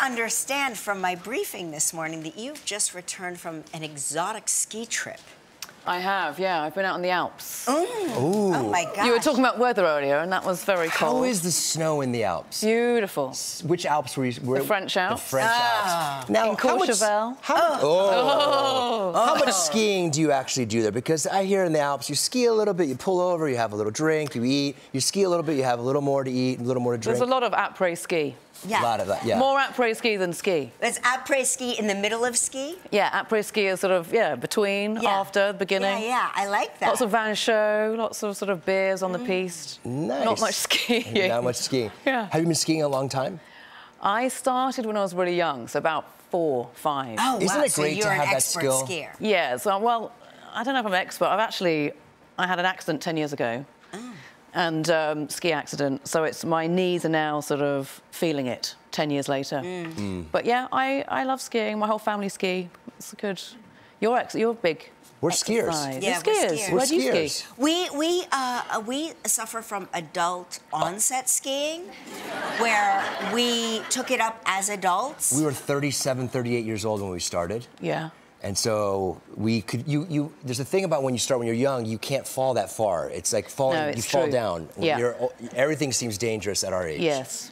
understand from my briefing this morning that you've just returned from an exotic ski trip. I have, yeah. I've been out in the Alps. Mm. Oh, my God. You were talking about weather earlier, and that was very cold. How is the snow in the Alps? Beautiful. Which Alps were you... The French Alps. The French Alps. Now, in Courchevel. How much skiing do you actually do there? Because I hear in the Alps, you ski a little bit, you pull over, you have a little drink, you eat. You ski a little bit, you have a little more to eat, a little more to drink. There's a lot of après-ski. Yeah. A lot of that, yeah. More après-ski than ski. It's après-ski in the middle of ski? Yeah, après-ski is sort of, yeah, between, after, the beginning. Yeah, yeah, I like that. Lots of vin chaud, lots of sort of beers on the piste. Nice. Not much skiing. Not much skiing. Yeah. Have you been skiing a long time? I started when I was really young, so about 4, 5. Oh, wow. Isn't it great to have that skill? Skier. Yeah, so, well, I don't know if I'm an expert. I've actually, I had an accident 10 years ago. And ski accident, so it's my knees are now sort of feeling it 10 years later. But yeah, I love skiing. My whole family ski. It's good. You're big. We're skiers. Yeah, we're skiers. Where do you ski? We suffer from adult onset skiing, where we took it up as adults. We were 37, 38 years old when we started. Yeah. And so we could, there's a thing about when you start when you're young, you can't fall that far. It's like falling, you fall down. Yeah. Everything seems dangerous at our age. Yes.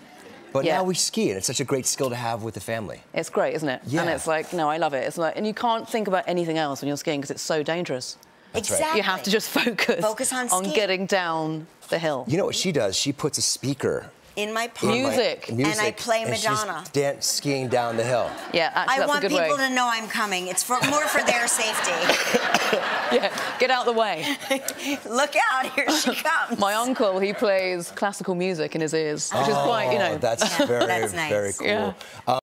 But now we ski, and it's such a great skill to have with the family. It's great, isn't it? Yeah. And it's like, no, I love it. It's like, and you can't think about anything else when you're skiing because it's so dangerous. That's exactly. Right. You have to just focus on getting down the hill. You know what she does? She puts a speaker in my pocket. Music. And I play Madonna. She's skiing down the hill. Yeah, actually, that's a good way. I want people to know I'm coming. It's more for their safety. Yeah, get out the way. Look out, here she comes. My uncle, he plays classical music in his ears, which is quite, you know... That's very, that's nice. Very cool. Yeah.